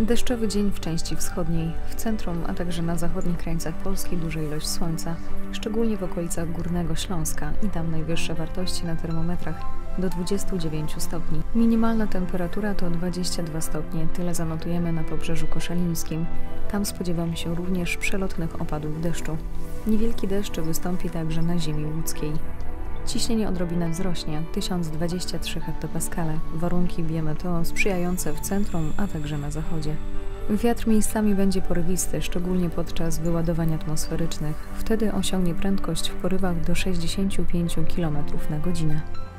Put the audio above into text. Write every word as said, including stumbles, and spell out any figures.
Deszczowy dzień w części wschodniej, w centrum, a także na zachodnich krańcach Polski duża ilość słońca, szczególnie w okolicach Górnego Śląska i tam najwyższe wartości na termometrach do dwudziestu dziewięciu stopni. Minimalna temperatura to dwadzieścia dwa stopnie, tyle zanotujemy na Pobrzeżu Koszalińskim. Tam spodziewam się również przelotnych opadów deszczu. Niewielki deszcz wystąpi także na ziemi łódzkiej. Ciśnienie odrobinę wzrośnie, tysiąc dwadzieścia trzy hektopaskale, warunki biometeo sprzyjające w centrum, a także na zachodzie. Wiatr miejscami będzie porywisty, szczególnie podczas wyładowań atmosferycznych. Wtedy osiągnie prędkość w porywach do sześćdziesięciu pięciu kilometrów na godzinę.